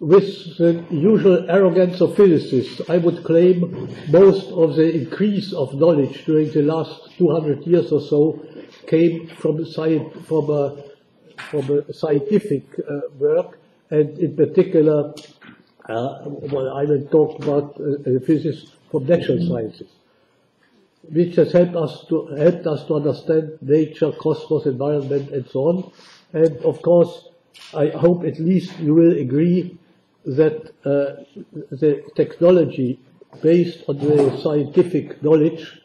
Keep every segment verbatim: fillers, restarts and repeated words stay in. With the usual arrogance of physicists, I would claim most of the increase of knowledge during the last two hundred years or so came from, from, a, from a scientific uh, work, and in particular, uh, well, I will talk about uh, physicists from natural sciences, which has helped us to, helped us to understand nature, cosmos, environment, and so on. And of course, I hope at least you will agree that uh, the technology based on the scientific knowledge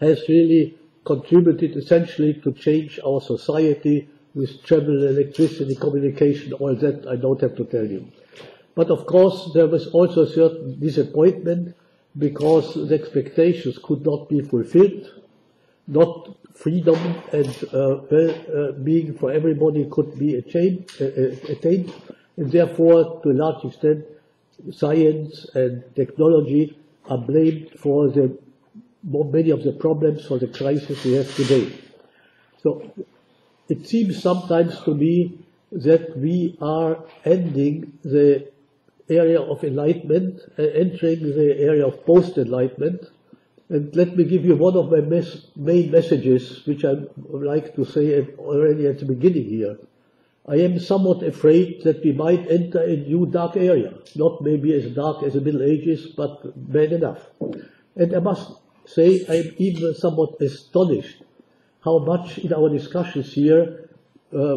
has really contributed essentially to change our society with travel, electricity, communication, all that I don't have to tell you. But of course there was also a certain disappointment because the expectations could not be fulfilled, not freedom and uh, well-being uh, for everybody could be attained, uh, attained, and therefore to a large extent science and technology are blamed for the many of the problems, for the crisis we have today. So it seems sometimes to me that we are ending the area of enlightenment, uh, entering the area of post-enlightenment. And let me give you one of my mes main messages, which I would like to say already at the beginning here. I am somewhat afraid that we might enter a new dark area, not maybe as dark as the Middle Ages, but bad enough. And I must say I am even somewhat astonished how much in our discussions here uh,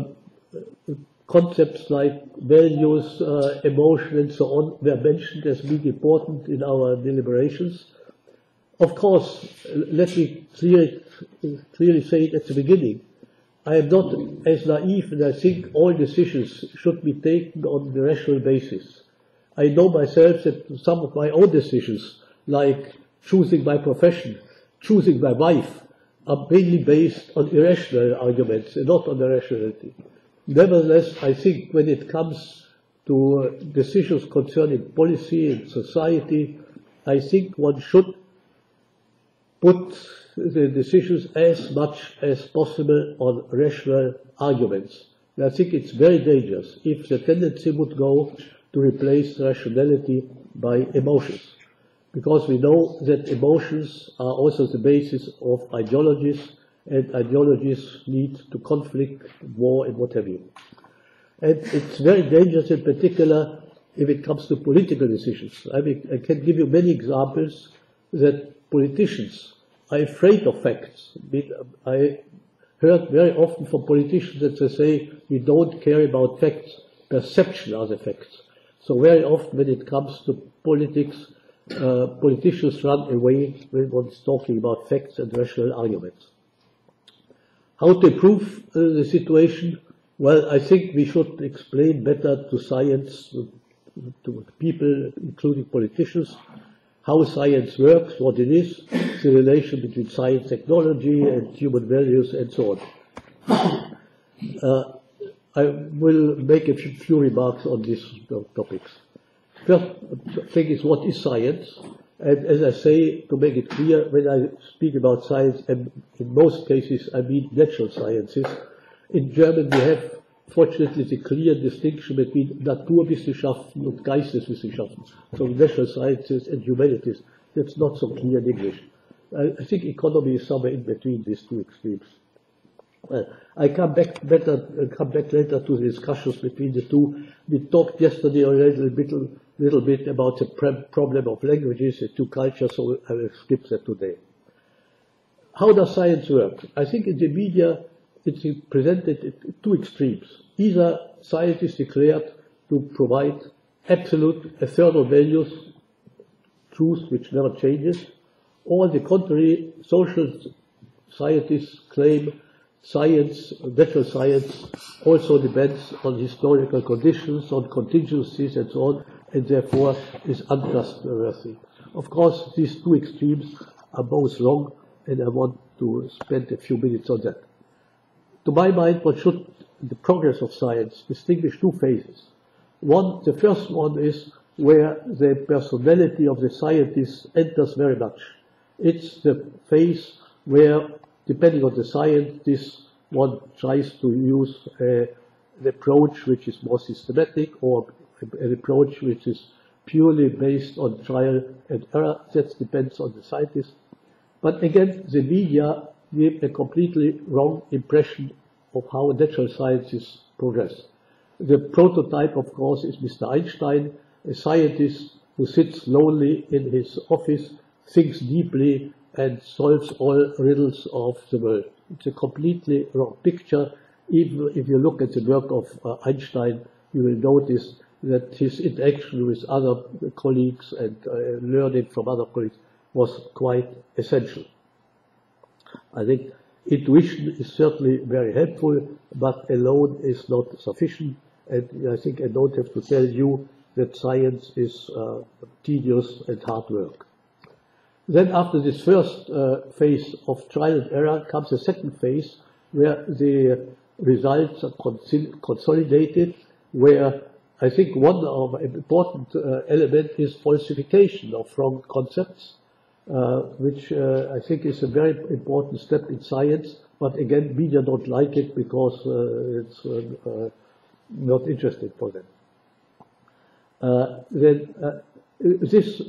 concepts like values, uh, emotion, and so on were mentioned as being important in our deliberations. Of course, let me clearly, clearly say it at the beginning. I am not as naive, and I think all decisions should be taken on the rational basis. I know myself that some of my own decisions, like choosing my profession, choosing my wife, are mainly based on irrational arguments and not on the rationality. Nevertheless, I think when it comes to decisions concerning policy and society, I think one should put the decisions as much as possible on rational arguments. And I think it's very dangerous if the tendency would go to replace rationality by emotions, because we know that emotions are also the basis of ideologies, and ideologies lead to conflict, war, and what have you. And it's very dangerous in particular if it comes to political decisions. I mean, I can give you many examples that politicians are afraid of facts. I heard very often from politicians that they say, we don't care about facts, perception are the facts. So very often when it comes to politics, uh, politicians run away when one's talking about facts and rational arguments. How to improve uh, the situation? Well, I think we should explain better to science, to, to people, including politicians, how science works, what it is, the relation between science, technology, and human values, and so on. Uh, I will make a few remarks on these topics. First thing is, what is science? And as I say, to make it clear, when I speak about science, and in most cases I mean natural sciences. In German we have, fortunately, the clear distinction between Naturwissenschaften and Geisteswissenschaften, so natural sciences and humanities. That's not so clear in English. I think economy is somewhere in between these two extremes. Well, I come back better, uh, come back later to the discussions between the two. We talked yesterday already a little, little bit about the problem of languages and two cultures, so I will skip that today. How does science work? I think in the media it's presented at two extremes. Either science is declared to provide absolute, eternal values, truth which never changes, or on the contrary, social scientists claim science, natural science, also depends on historical conditions, on contingencies, and so on, and therefore is untrustworthy. Of course, these two extremes are both wrong, and I want to spend a few minutes on that. To my mind, what should the progress of science distinguish two phases. One, the first one is where the personality of the scientist enters very much. It's the phase where, depending on the scientist, one tries to use a, an approach which is more systematic, or an approach which is purely based on trial and error. That depends on the scientist. But again, the media gave a completely wrong impression of how natural sciences progress. The prototype, of course, is Mister Einstein, a scientist who sits lonely in his office, thinks deeply, and solves all riddles of the world. It's a completely wrong picture. Even if you look at the work of uh, Einstein, you will notice that his interaction with other colleagues and uh, learning from other colleagues was quite essential. I think intuition is certainly very helpful, but alone is not sufficient. And I think I don't have to tell you that science is uh, tedious and hard work. Then after this first uh, phase of trial and error comes the second phase, where the results are consolidated, where I think one of important uh, element is falsification of wrong concepts, uh, which uh, I think is a very important step in science. But again, media don't like it because uh, it's uh, uh, not interesting for them. Uh, then uh, this, I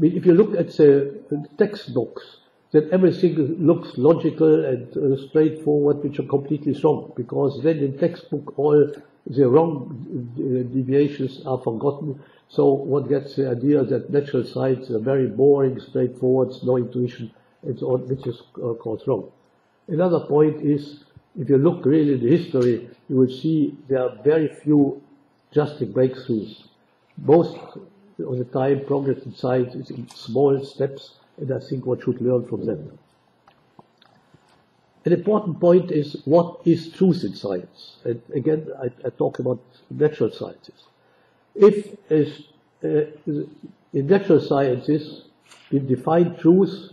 mean, if you look at the textbooks, then everything looks logical and uh, straightforward, which are completely wrong, because then in textbook all the wrong deviations are forgotten. So one gets the idea that natural science are very boring, straightforward, no intuition, and so on, which is of course wrong. Another point is, if you look really in the history, you will see there are very few drastic breakthroughs. Most of the time, progress in science is in small steps, and I think one should learn from them. An important point is, what is truth in science? And again, I, I talk about natural sciences. If uh, in natural sciences we define truth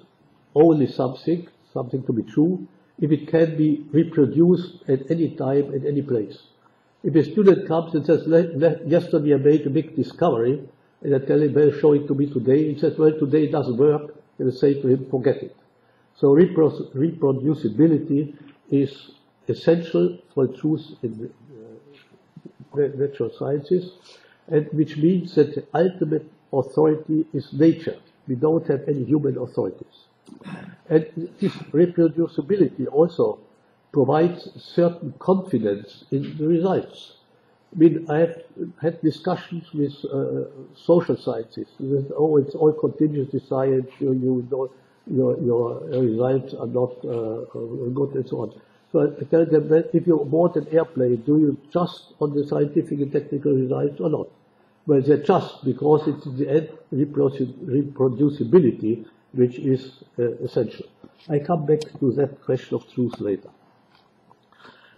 only something, something to be true, if it can be reproduced at any time, at any place. If a student comes and says, yesterday I made a big discovery, and I tell him, well, show it to me today. He says, well, today it doesn't work. And I say to him, forget it. So reprodu reproducibility is essential for truth in the, uh, natural sciences, and which means that the ultimate authority is nature. We don't have any human authorities. And this reproducibility also provides certain confidence in the results. I mean, I have had discussions with uh, social scientists. That, oh, it's all contingency science. You, you know, your, your results are not uh, good, and so on. So I tell them that if you board an airplane, do you trust on the scientific and technical results or not? Well, they trust because it's in the end reproducibility, which is uh, essential. I come back to that question of truth later.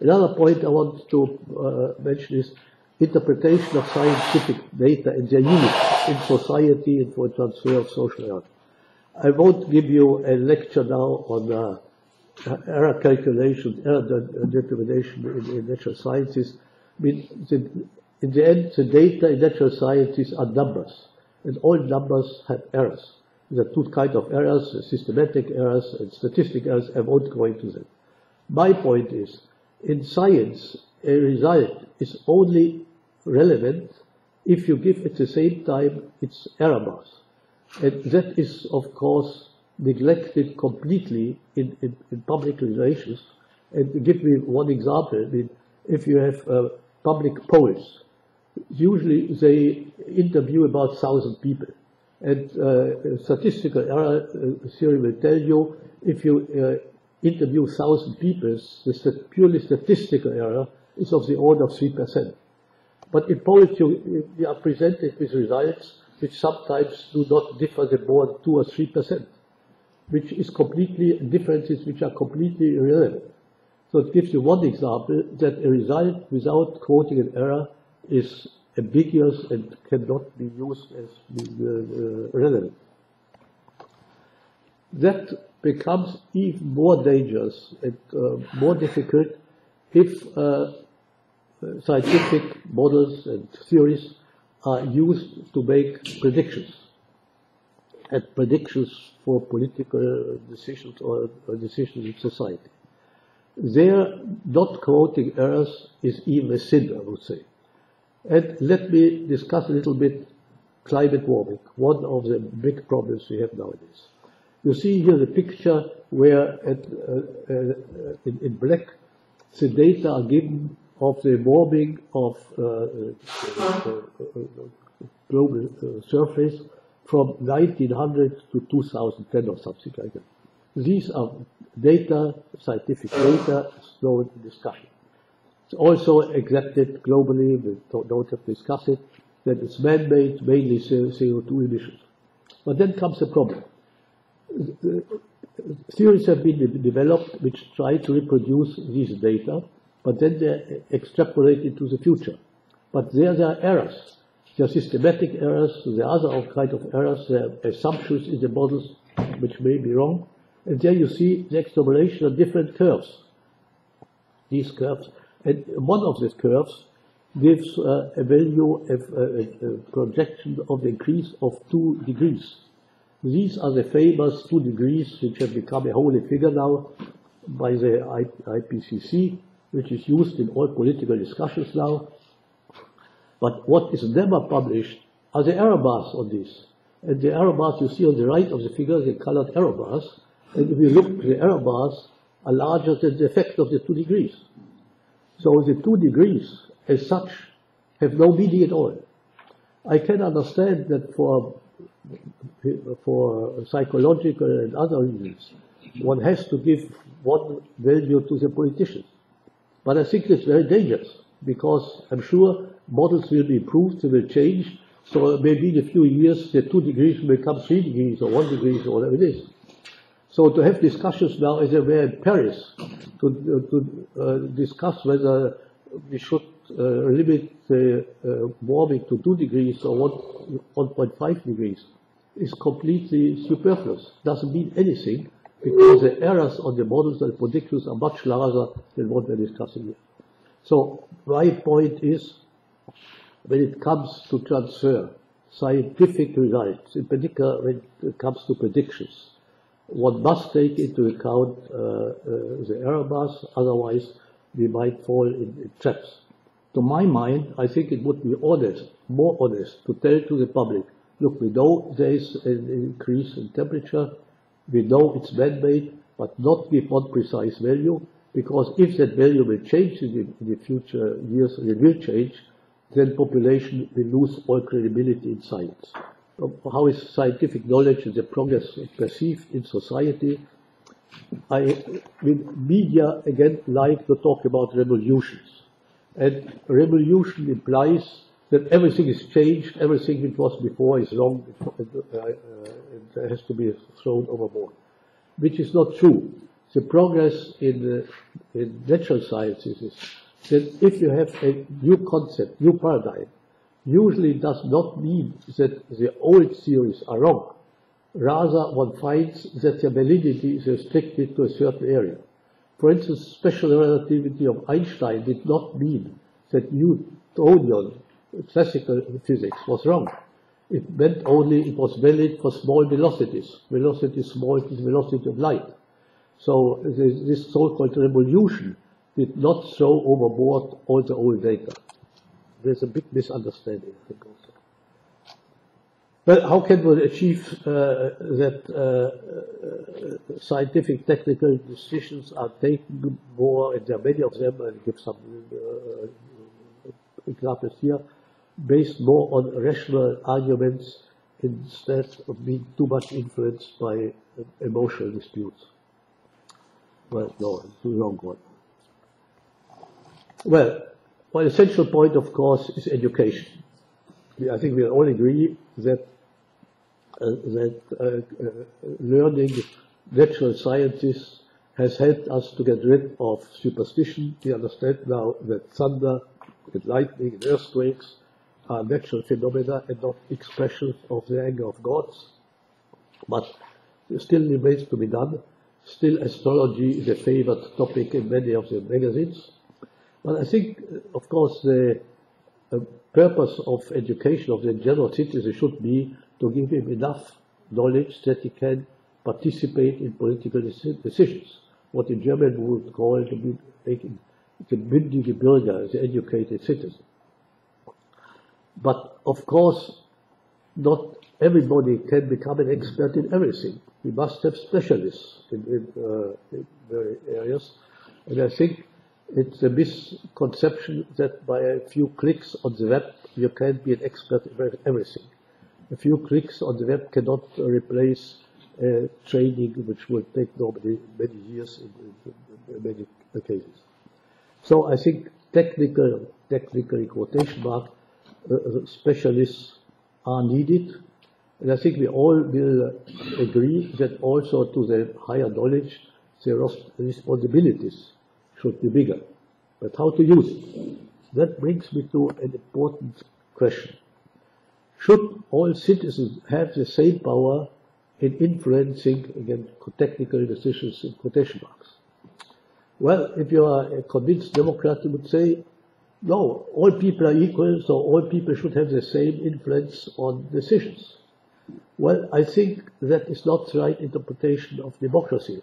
Another point I want to uh, mention is interpretation of scientific data and their use in society and for transfer of social error. I won't give you a lecture now on uh, error calculation, error determination in, in natural sciences. I mean, the, in the end, the data in natural sciences are numbers, and all numbers have errors. There are two kinds of errors, systematic errors and statistic errors. I won't go into them. My point is, in science, a result is only relevant if you give at the same time its error bars. And that is, of course, neglected completely in, in, in public relations. And to give me one example, I mean, if you have uh, public polls, usually they interview about one thousand people. And uh, statistical error theory will tell you, if you uh, interview one thousand people, the purely statistical error is of the order of three percent. But in polls, you, you are presented with results which sometimes do not differ more than two or three percent, which is completely differences which are completely irrelevant. So it gives you one example that a result without quoting an error is ambiguous and cannot be used as being relevant. That becomes even more dangerous and uh, more difficult if uh, scientific models and theories are used to make predictions, and predictions for political decisions or decisions in society. their not quoting Earth is even a sin, I would say. And let me discuss a little bit climate warming, one of the big problems we have nowadays. You see here the picture where at, uh, uh, in, in black the data are given of the warming of uh, uh, uh, global uh, surface from nineteen hundred to two thousand ten or something like that. These are data, scientific data, no discussion. It's also accepted globally, we don't have to discuss it, that it's man-made, mainly C O two emissions. But then comes the problem. The theories have been developed which try to reproduce these data, but then they're extrapolated to the future. But there, there are errors. There are systematic errors, there are other kind of errors, there are assumptions in the models which may be wrong. And there you see the extrapolation of different curves. These curves, and one of these curves gives uh, a value, of, uh, a projection of the increase of two degrees. These are the famous two degrees which have become a holy figure now by the I P C C, which is used in all political discussions now. But what is never published are the error bars on this. And the error bars you see on the right of the figure, the colored error bars. And if you look, the error bars are larger than the effect of the two degrees. So the two degrees, as such, have no meaning at all. I can understand that for, for psychological and other reasons, one has to give one value to the politicians. But I think it's very dangerous, because I'm sure models will be improved, they will change, so maybe in a few years the two degrees will become three degrees or one degree or whatever it is. So to have discussions now, as they were in Paris, to, uh, to uh, discuss whether we should uh, limit the uh, warming to two degrees or one point five degrees is completely superfluous. Doesn't mean anything, because the errors on the models and predictions are much larger than what we're discussing here. So my point is, when it comes to transfer scientific results, in particular when it comes to predictions, one must take into account uh, uh, the error bars, otherwise we might fall in, in traps. To my mind, I think it would be honest, more honest, to tell to the public, look, we know there is an increase in temperature, we know it's man-made, but not give one precise value, because if that value will change in the, in the future years, and it will change, then population will lose all credibility in science. How is scientific knowledge and the progress perceived in society? I mean, media again like to talk about revolutions, and revolution implies that everything is changed, everything which was before is wrong, and, uh, uh, and has to be thrown overboard, which is not true. The progress in, uh, in natural sciences is that if you have a new concept, new paradigm, usually does not mean that the old theories are wrong. Rather, one finds that their validity is restricted to a certain area. For instance, special relativity of Einstein did not mean that Newtonian classical physics was wrong. It meant only it was valid for small velocities. Velocity is small, it is velocity of light. So this so-called revolution did not throw overboard all the old data. There's a big misunderstanding, I think, also. Well, how can one achieve uh, that uh, scientific technical decisions are taken more, and there are many of them, I'll give some uh, examples here, based more on rational arguments instead of being too much influenced by emotional disputes? Well, no, it's the wrong one. Well, Well, essential point, of course, is education. I think we all agree that uh, that uh, uh, learning natural sciences has helped us to get rid of superstition. We understand now that thunder, and lightning, and earthquakes are natural phenomena and not expressions of the anger of gods. But it still remains to be done. Still, astrology is a favorite topic in many of the magazines. Well, I think, of course, the uh, purpose of education of the general citizen should be to give him enough knowledge that he can participate in political decisions. what the German would call the mündige Bürger, the educated citizen. But of course, not everybody can become an expert in everything. We must have specialists in, in, uh, in various areas. And I think it's a misconception that by a few clicks on the web, you can be an expert in everything. A few clicks on the web cannot replace uh, training, which will take normally many years in, in, in many cases. So I think technical, technical quotation mark, uh, specialists are needed. And I think we all will agree that also to the higher knowledge, their responsibilities should be bigger. But how to use it? That brings me to an important question. Should all citizens have the same power in influencing, again, technical decisions in quotation marks? Well, if you are a convinced Democrat, you would say, no, all people are equal, so all people should have the same influence on decisions. Well, I think that is not the right interpretation of democracy.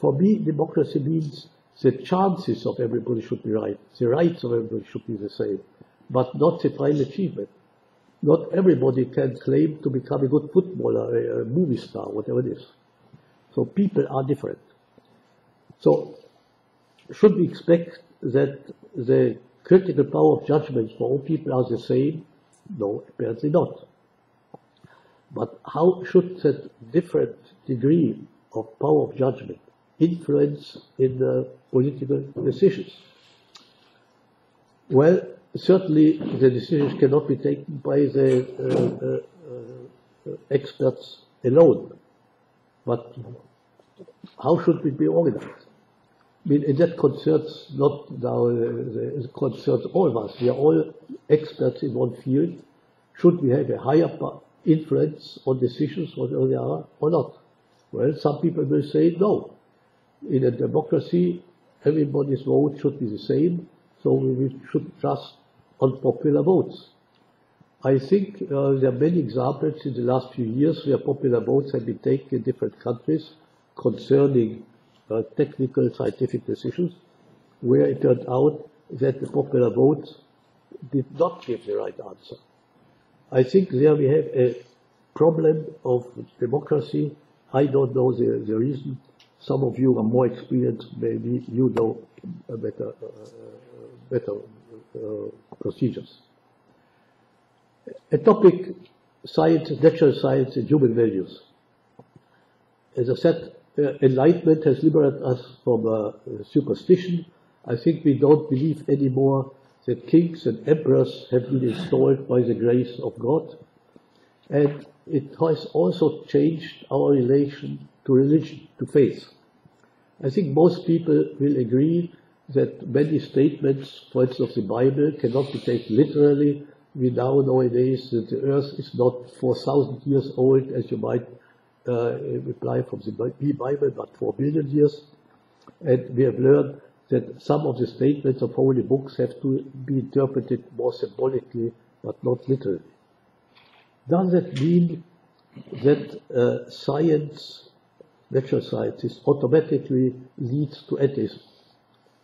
For me, democracy means the chances of everybody should be right, the rights of everybody should be the same, but not the final achievement. Not everybody can claim to become a good footballer, a movie star, whatever it is. So people are different. So should we expect that the critical power of judgment for all people are the same? No, apparently not. But how should that different degree of power of judgment influence in the political decisions? Well, certainly the decisions cannot be taken by the uh, uh, uh, experts alone. But how should it be organized? I mean, and that concerns not now, uh, concerns all of us. We are all experts in one field. Should we have a higher influence on decisions, whatever they are, or not? Well, some people will say no. In a democracy, everybody's vote should be the same, so we should trust on popular votes. I think uh, there are many examples in the last few years where popular votes have been taken in different countries concerning uh, technical scientific decisions, where it turned out that the popular vote did not give the right answer. I think there we have a problem of democracy. I don't know the, the reason. Some of you are more experienced, maybe you know better, uh, better uh, procedures. A topic, science, natural science and human values. As I said, uh, enlightenment has liberated us from uh, superstition. I think we don't believe anymore that kings and emperors have been installed by the grace of God. And it has also changed our relation to religion, to faith. I think most people will agree that many statements, for instance, of the Bible cannot be taken literally. We now nowadays that the earth is not four thousand years old, as you might uh, reply from the Bible, but four billion years. And we have learned that some of the statements of holy books have to be interpreted more symbolically, but not literally. Does that mean that uh, science, natural science, automatically leads to atheism?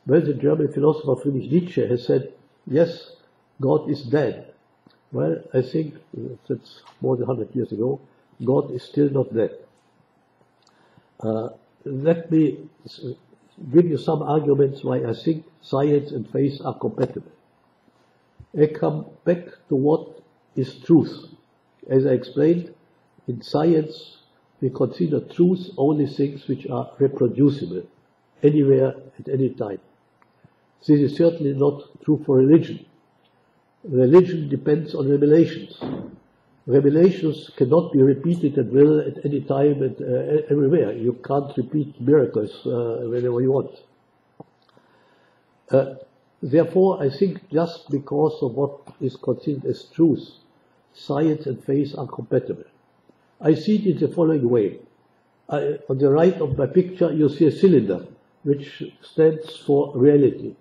Well, the German philosopher Friedrich Nietzsche has said, yes, God is dead. Well, I think that's more than one hundred years ago. God is still not dead. Uh, let me give you some arguments why I think science and faith are compatible. I come back to what is truth. As I explained, in science, we consider truth only things which are reproducible, anywhere, at any time. This is certainly not true for religion. Religion depends on revelations. Revelations cannot be repeated at will at any time and uh, everywhere. You can't repeat miracles uh, whenever you want. Uh, therefore, I think just because of what is considered as truth, science and faith are compatible. I see it in the following way. I, on the right of my picture, you see a cylinder, which stands for reality.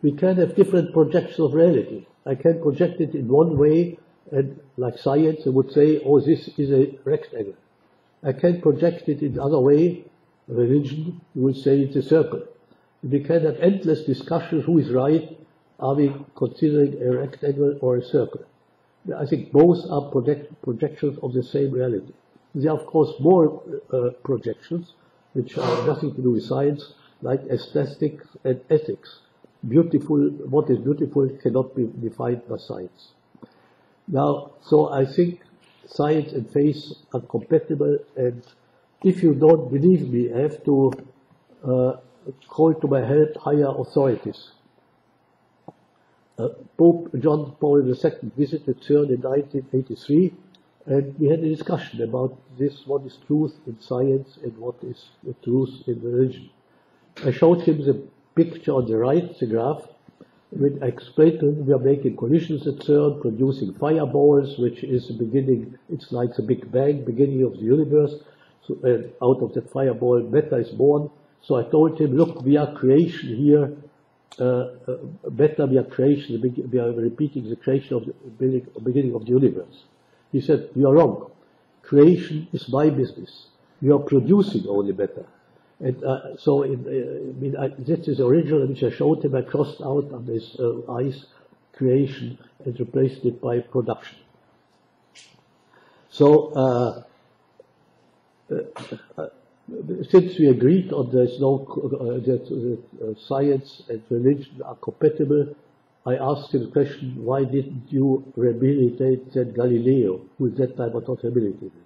We can have different projections of reality. I can project it in one way, and like science, I would say, oh, this is a rectangle. I can project it in the other way, religion, you would say it's a circle. We can have endless discussions who is right, are we considering a rectangle or a circle? I think both are project projections of the same reality. There are of course more uh, projections which have nothing to do with science, like aesthetics and ethics. Beautiful, what is beautiful cannot be defined by science. Now, so I think science and faith are compatible, and if you don't believe me, I have to uh, call to my help higher authorities. Uh, Pope John Paul the Second visited CERN in nineteen eighty-three, and we had a discussion about this, what is truth in science and what is the truth in religion. I showed him the picture on the right, the graph, when I explained to him we are making collisions at CERN, producing fireballs, which is the beginning, it's like the Big Bang, beginning of the universe, so, and out of that fireball matter is born. So I told him, look, we are creation here, Uh, uh, better we are creation, we are repeating the creation of the beginning of the universe. He said, you are wrong. Creation is my business. You are producing only better. And uh, so, in, uh, I mean, I, this is the original which I showed him. I crossed out on his uh, eyes creation and replaced it by production. So, uh, uh, since we agreed on there's no uh, that uh, science and religion are compatible, I asked him the question: why didn't you rehabilitate that Galileo, who at that time was not rehabilitated?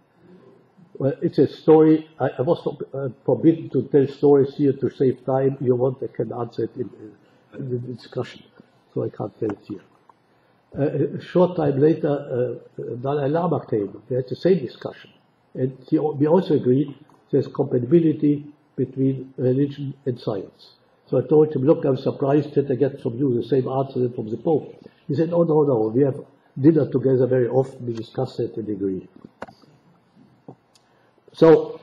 Well, it's a story. I, I was uh, forbidden to tell stories here to save time. You want, I can answer it in, in the discussion, so I can't tell it here. Uh, a short time later, uh, Dalai Lama came. We had the same discussion, and he, we also agreed. There's compatibility between religion and science. So I told him, look, I'm surprised that I get from you the same answer than from the Pope. He said, no, no, no, we have dinner together very often, we discuss it and agree. So,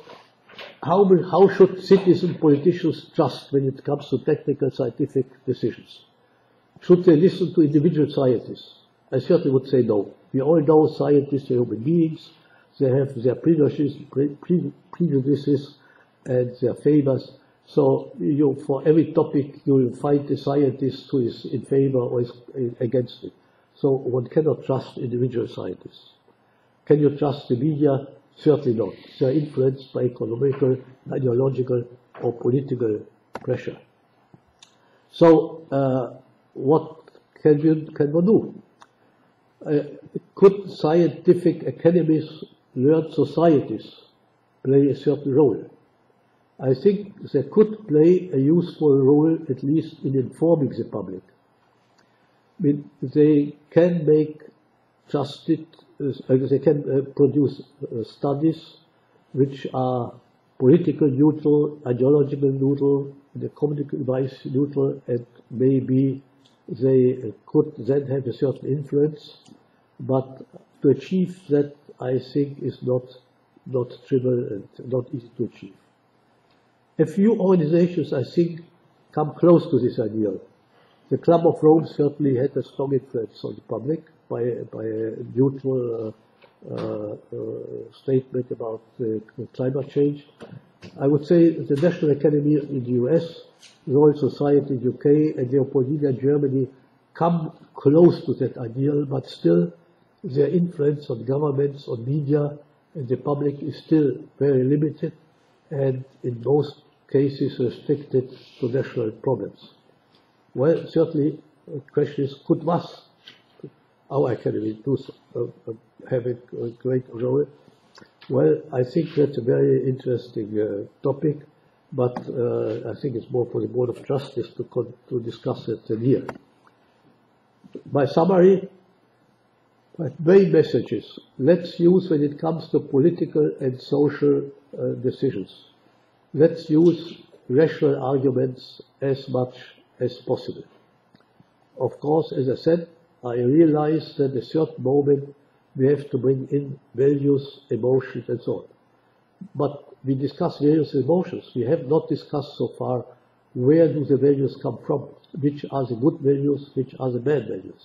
how, how should citizen politicians trust when it comes to technical scientific decisions? Should they listen to individual scientists? I certainly would say no. We all know scientists are human beings. They have their prejudices, pre pre prejudices and their favors. So you, for every topic you will find a scientist who is in favor or is against it. So one cannot trust individual scientists. Can you trust the media? Certainly not. They are influenced by economical, ideological or political pressure. So uh, what can, we, can one do? Uh, could scientific academies, learned societies play a certain role? I think they could play a useful role, at least in informing the public. I mean, they can make trusted, uh, they can uh, produce uh, studies which are political neutral, ideological neutral, and economic advice neutral, and maybe they could then have a certain influence. But to achieve that, I think, is not, not trivial and not easy to achieve. A few organizations, I think, come close to this ideal. The Club of Rome certainly had a strong influence on the public by, by a neutral uh, uh, uh, statement about uh, climate change. I would say the National Academy in the U S, Royal Society in the U K, and Leopoldina in Germany come close to that ideal, but still their influence on governments, on media, and the public is still very limited, and in most cases restricted to national problems. Well, certainly the question is, could us, our academy, do so, uh, have a great role? Well, I think that's a very interesting uh, topic, but uh, I think it's more for the Board of Trustees to, con to discuss it than here. My summary, my main message is, let's use, when it comes to political and social uh, decisions, let's use rational arguments as much as possible. Of course, as I said, I realize that at a certain moment we have to bring in values, emotions, and so on. But we discuss various emotions. We have not discussed so far where do the values come from, which are the good values, which are the bad values.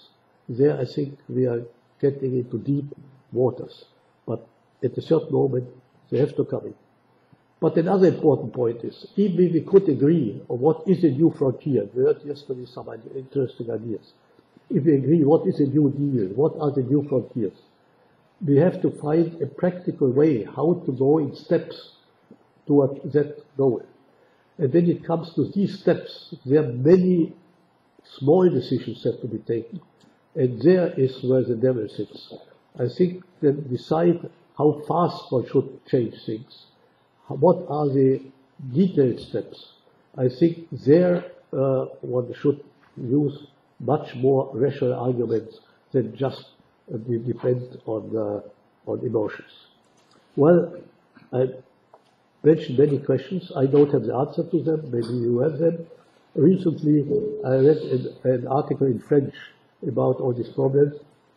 There, I think, we are getting into deep waters. But at a certain moment, they have to come in. But another important point is, if we could agree on what is a new frontier, we heard yesterday some interesting ideas. If we agree what is a new deal, what are the new frontiers, we have to find a practical way how to go in steps toward that goal. And when it comes to these steps, there are many small decisions that have to be taken. And there is where the devil sits. I think then decide how fast one should change things. What are the detailed steps? I think there uh, one should use much more rational arguments than just uh, depend on, uh, on emotions. Well, I mentioned many questions. I don't have the answer to them. Maybe you have them. Recently, I read an, an article in French about all these problems,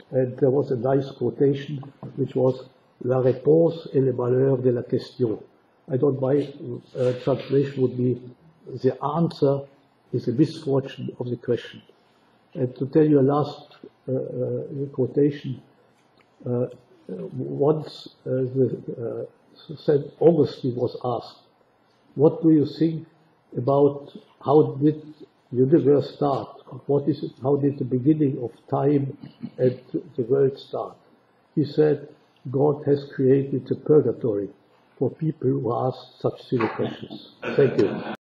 and there was a nice quotation, which was, "La réponse est le malheur de la question." I don't my uh, translation would be, "The answer is the misfortune of the question." And to tell you a last uh, uh, quotation, uh, once uh, the, uh, Saint Augustine was asked, "What do you think about how did the universe start? What is it, how did the beginning of time and the world start?" He said, "God has created the purgatory for people who ask such silly questions." Thank you.